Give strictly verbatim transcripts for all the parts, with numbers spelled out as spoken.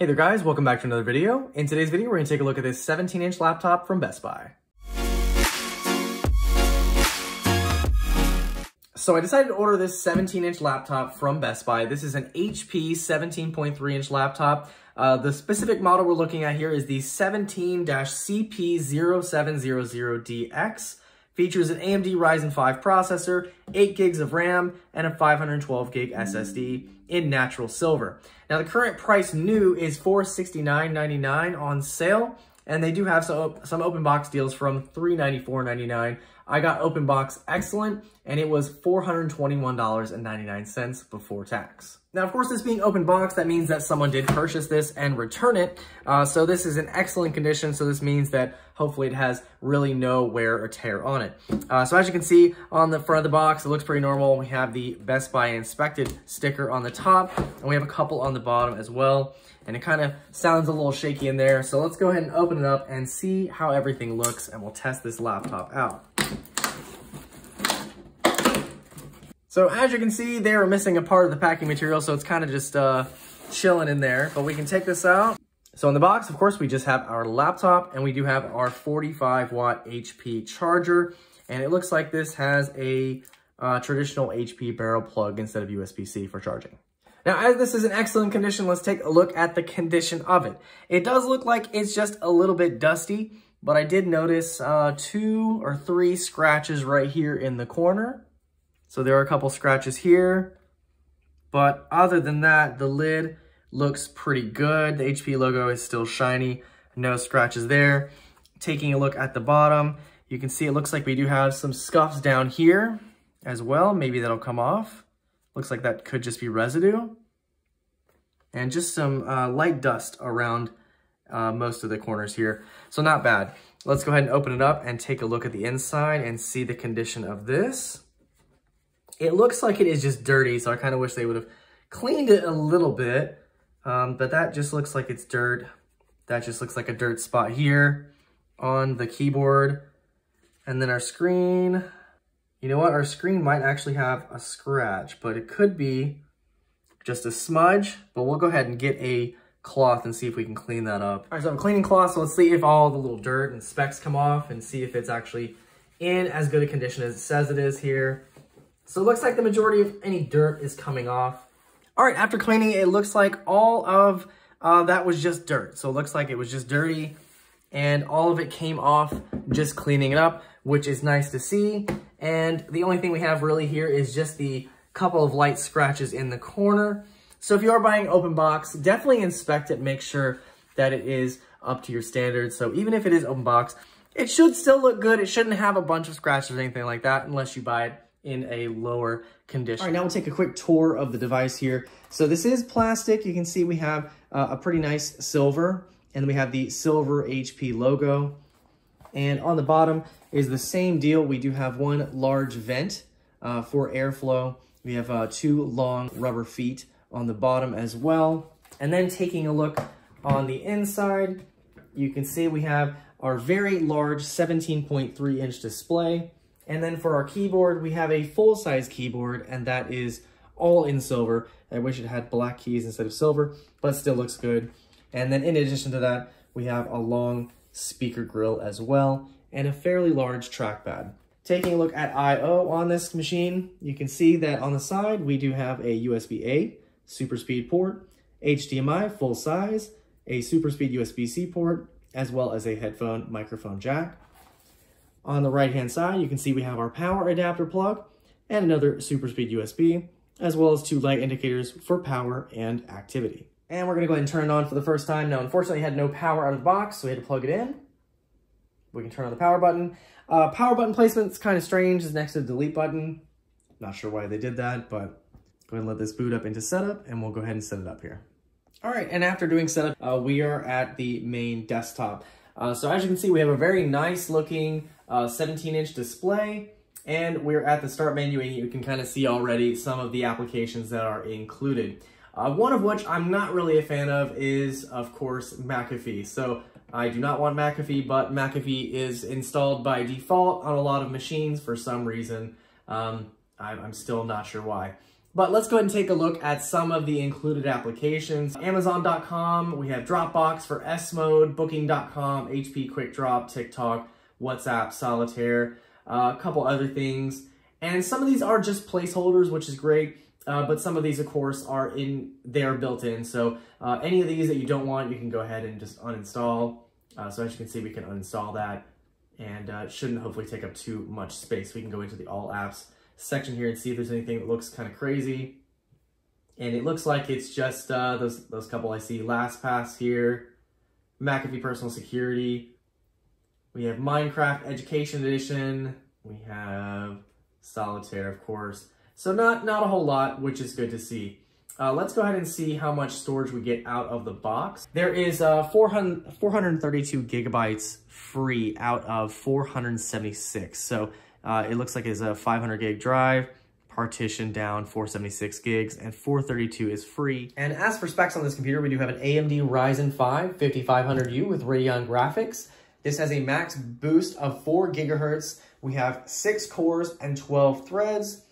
Hey there guys, welcome back to another video. In today's video, we're gonna take a look at this seventeen inch laptop from Best Buy. So I decided to order this seventeen inch laptop from Best Buy. This is an H P seventeen point three inch laptop. Uh, the specific model we're looking at here is the seventeen C P zero seven zero zero D X. Features an A M D Ryzen five processor, eight gigs of RAM, and a five hundred twelve gig S S D in natural silver. Now the current price new is four hundred sixty-nine ninety-nine on sale, and they do have some, some open box deals from three hundred ninety-four ninety-nine. I got open box excellent, and it was four hundred twenty-one ninety-nine before tax. Now, of course, this being open box, that means that someone did purchase this and return it. Uh, so this is in excellent condition. So this means that hopefully it has really no wear or tear on it. Uh, so as you can see on the front of the box, it looks pretty normal. We have the Best Buy inspected sticker on the top, and we have a couple on the bottom as well. And it kind of sounds a little shaky in there. So let's go ahead and open it up and see how everything looks, and we'll test this laptop out. So as you can see, they were missing a part of the packing material, so it's kind of just uh, chilling in there, but we can take this out. So in the box, of course, we just have our laptop, and we do have our forty-five watt H P charger, and it looks like this has a uh, traditional H P barrel plug instead of U S B C for charging. Now, as this is in excellent condition, let's take a look at the condition of it. It does look like it's just a little bit dusty, but I did notice uh, two or three scratches right here in the corner. So there are a couple scratches here, but other than that, the lid looks pretty good. The H P logo is still shiny, no scratches there. Taking a look at the bottom, you can see it looks like we do have some scuffs down here as well. Maybe that'll come off. Looks like that could just be residue. And just some uh, light dust around uh, most of the corners here. So not bad. Let's go ahead and open it up and take a look at the inside and see the condition of this. It looks like it is just dirty, so I kind of wish they would have cleaned it a little bit, um, but that just looks like it's dirt. That just looks like a dirt spot here on the keyboard. And then our screen, you know what? Our screen might actually have a scratch, but it could be just a smudge, but we'll go ahead and get a cloth and see if we can clean that up. All right, so I'm cleaning cloth, so let's see if all the little dirt and specks come off and see if it's actually in as good a condition as it says it is here. So it looks like the majority of any dirt is coming off. All right, after cleaning, it looks like all of uh, that was just dirt. So it looks like it was just dirty, and all of it came off just cleaning it up, which is nice to see. And the only thing we have really here is just the couple of light scratches in the corner. So if you are buying open box, definitely inspect it, make sure that it is up to your standards. So even if it is open box, it should still look good. It shouldn't have a bunch of scratches or anything like that unless you buy it in a lower condition. All right, now we'll take a quick tour of the device here. So this is plastic. You can see we have uh, a pretty nice silver, and we have the silver H P logo. And on the bottom is the same deal. We do have one large vent uh, for airflow. We have uh, two long rubber feet on the bottom as well. And then taking a look on the inside, you can see we have our very large seventeen point three inch display. And then for our keyboard, we have a full-size keyboard, and that is all in silver. I wish it had black keys instead of silver, but still looks good. And then in addition to that, we have a long speaker grill as well, and a fairly large trackpad. Taking a look at I O on this machine, you can see that on the side, we do have a U S B A super speed port, H D M I full size, a super speed U S B C port, as well as a headphone microphone jack. On the right-hand side, you can see we have our power adapter plug and another super speed U S B, as well as two light indicators for power and activity. And we're gonna go ahead and turn it on for the first time. Now, unfortunately, it had no power out of the box, so we had to plug it in. We can turn on the power button. Uh, power button placement's kind of strange. It's next to the delete button. Not sure why they did that, but go ahead and let this boot up into setup, and we'll go ahead and set it up here. All right, and after doing setup, uh, we are at the main desktop. Uh, so as you can see, we have a very nice looking seventeen inch uh, display, and we're at the start menu, and you can kind of see already some of the applications that are included. Uh, one of which I'm not really a fan of is, of course, McAfee. So I do not want McAfee, but McAfee is installed by default on a lot of machines for some reason. Um, I'm, I'm still not sure why. But let's go ahead and take a look at some of the included applications. Amazon dot com, we have Dropbox for S mode, Booking dot com, H P Quick Drop, TikTok, WhatsApp, Solitaire, uh, a couple other things. And some of these are just placeholders, which is great. Uh, but some of these, of course, are in, they're built in. So uh, any of these that you don't want, you can go ahead and just uninstall. Uh, so as you can see, we can uninstall that, and uh, it shouldn't hopefully take up too much space. We can go into the all apps section here and see if there's anything that looks kind of crazy. And it looks like it's just uh, those, those couple I see. LastPass here, McAfee Personal Security. We have Minecraft Education Edition. We have Solitaire, of course. So not, not a whole lot, which is good to see. Uh, let's go ahead and see how much storage we get out of the box. There is uh, four hundred, four hundred thirty-two gigabytes free out of four hundred seventy-six. So uh, it looks like it's a five hundred gig drive, partitioned down four hundred seventy-six gigs, and four thirty-two is free. And as for specs on this computer, we do have an A M D Ryzen five fifty-five hundred U with Radeon graphics. This has a max boost of four gigahertz. We have six cores and twelve threads.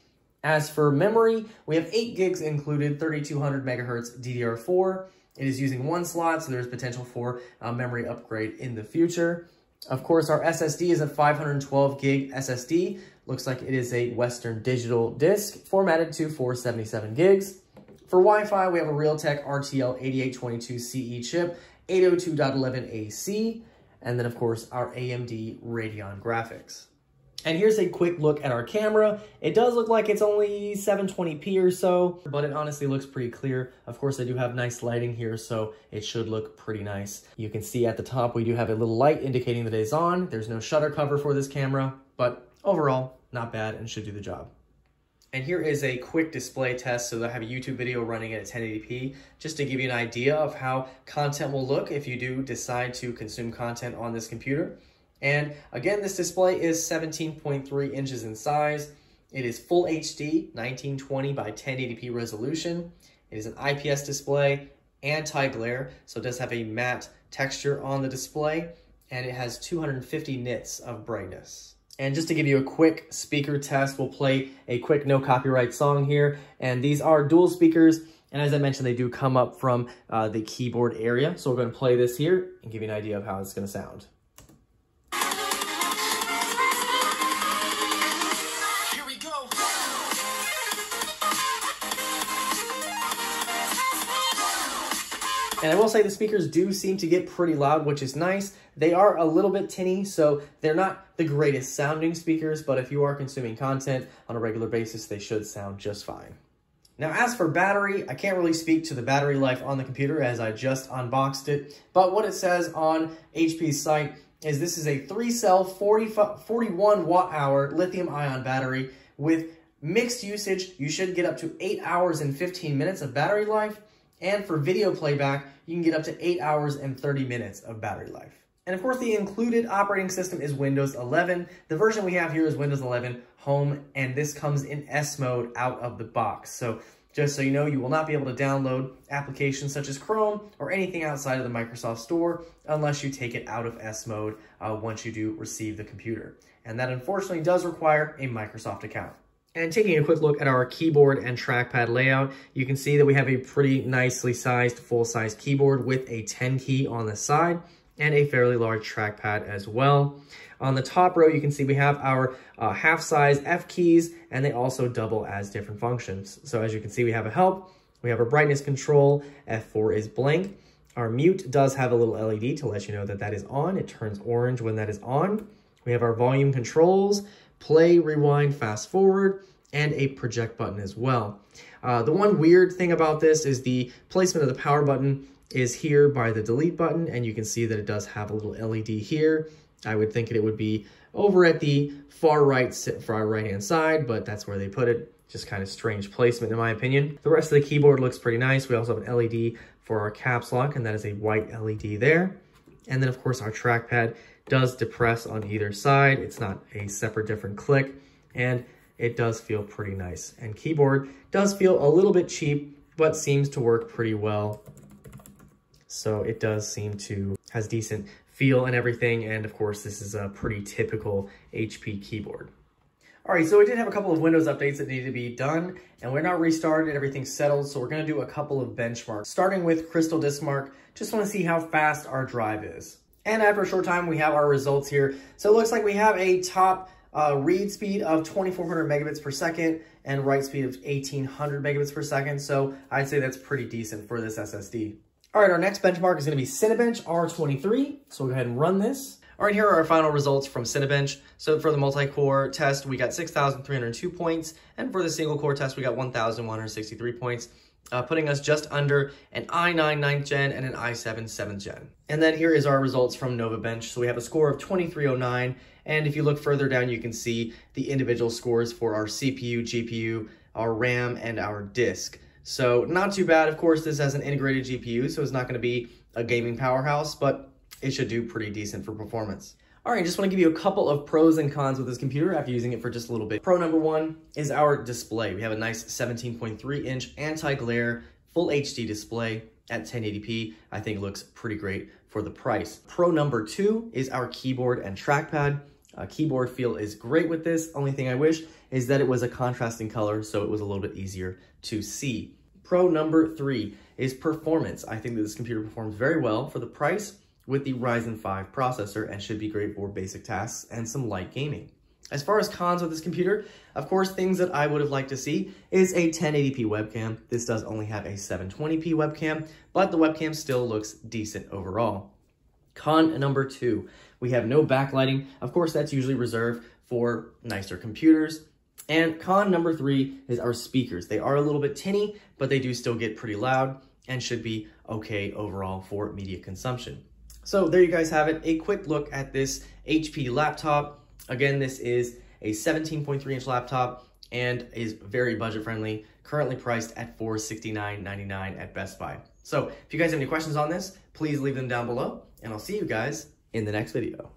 As for memory, we have eight gigs included, thirty-two hundred megahertz D D R four. It is using one slot, so there's potential for a memory upgrade in the future. Of course, our S S D is a five hundred twelve gig S S D. Looks like it is a Western Digital disk, formatted to four hundred seventy-seven gigs. For Wi-Fi, we have a Realtek R T L eighty-eight twenty-two C E chip, eight oh two dot eleven A C, and then, of course, our A M D Radeon graphics. And here's a quick look at our camera. It does look like it's only seven twenty p or so, but it honestly looks pretty clear. Of course, I do have nice lighting here, so it should look pretty nice. You can see at the top, we do have a little light indicating that it is on. There's no shutter cover for this camera, but overall, not bad and should do the job. And here is a quick display test. So I have a YouTube video running at ten eighty p, just to give you an idea of how content will look if you do decide to consume content on this computer. And again, this display is seventeen point three inches in size. It is full H D, nineteen twenty by ten eighty p resolution. It is an I P S display, anti-glare, so it does have a matte texture on the display, and it has two hundred fifty nits of brightness. And just to give you a quick speaker test, we'll play a quick no copyright song here. And these are dual speakers, and as I mentioned, they do come up from uh, the keyboard area. So we're gonna play this here and give you an idea of how it's gonna sound. And I will say the speakers do seem to get pretty loud, which is nice. They are a little bit tinny, so they're not the greatest sounding speakers, but if you are consuming content on a regular basis, they should sound just fine. Now, as for battery, I can't really speak to the battery life on the computer as I just unboxed it, but what it says on H P's site is this is a three-cell forty-one watt-hour lithium-ion battery with mixed usage. You should get up to eight hours and fifteen minutes of battery life. And for video playback, you can get up to eight hours and thirty minutes of battery life. And of course, the included operating system is Windows eleven. The version we have here is Windows eleven Home, and this comes in S mode out of the box. So just so you know, you will not be able to download applications such as Chrome or anything outside of the Microsoft Store unless you take it out of S mode uh, once you do receive the computer. And that unfortunately does require a Microsoft account. And taking a quick look at our keyboard and trackpad layout, you can see that we have a pretty nicely sized full-size keyboard with a ten key on the side and a fairly large trackpad as well. On the top row, you can see we have our uh, half-size F keys, and they also double as different functions. So as you can see, we have a help, we have a brightness control, F four is blank. Our mute does have a little L E D to let you know that that is on. It turns orange when that is on. We have our volume controls, play, rewind, fast forward, and a project button as well. Uh, the one weird thing about this is the placement of the power button is here by the delete button, and you can see that it does have a little L E D here. I would think that it would be over at the far right, far right-hand side, but that's where they put it. Just kind of strange placement in my opinion. The rest of the keyboard looks pretty nice. We also have an L E D for our caps lock, and that is a white L E D there. And then of course our trackpad does depress on either side. It's not a separate different click, and it does feel pretty nice. And keyboard does feel a little bit cheap, but seems to work pretty well. So it does seem to has decent feel and everything. And of course, this is a pretty typical H P keyboard. All right, so we did have a couple of Windows updates that needed to be done, and we're not restarted, everything's settled, so we're gonna do a couple of benchmarks. Starting with Crystal Disk Mark, just wanna see how fast our drive is. And after a short time, we have our results here. So it looks like we have a top uh, read speed of twenty-four hundred megabits per second and write speed of eighteen hundred megabits per second, so I'd say that's pretty decent for this S S D. All right, our next benchmark is gonna be Cinebench R twenty-three, so we'll go ahead and run this. All right, here are our final results from Cinebench. So for the multi-core test, we got six thousand three hundred two points, and for the single-core test, we got one thousand one hundred sixty-three points, uh, putting us just under an i nine ninth gen and an i seven seventh gen. And then here is our results from NovaBench. So we have a score of twenty-three oh nine, and if you look further down, you can see the individual scores for our C P U, G P U, our RAM, and our disk. So not too bad. Of course, this has an integrated G P U, so it's not gonna be a gaming powerhouse, but it should do pretty decent for performance. All right, just wanna give you a couple of pros and cons with this computer after using it for just a little bit. Pro number one is our display. We have a nice seventeen point three inch anti-glare full H D display at ten eighty p. I think looks pretty great for the price. Pro number two is our keyboard and trackpad. Uh, keyboard feel is great with this. Only thing I wish is that it was a contrasting color, so it was a little bit easier to see. Pro number three is performance. I think that this computer performs very well for the price with the Ryzen five processor and should be great for basic tasks and some light gaming. As far as cons of this computer, of course, things that I would have liked to see is a ten eighty p webcam. This does only have a seven twenty p webcam, but the webcam still looks decent overall. Con number two, we have no backlighting. Of course, that's usually reserved for nicer computers. And con number three is our speakers. They are a little bit tinny, but they do still get pretty loud and should be okay overall for media consumption. So there you guys have it, a quick look at this H P laptop. Again, this is a seventeen point three inch laptop and is very budget friendly, currently priced at four hundred sixty-nine ninety-nine at Best Buy. So if you guys have any questions on this, please leave them down below, and I'll see you guys in the next video.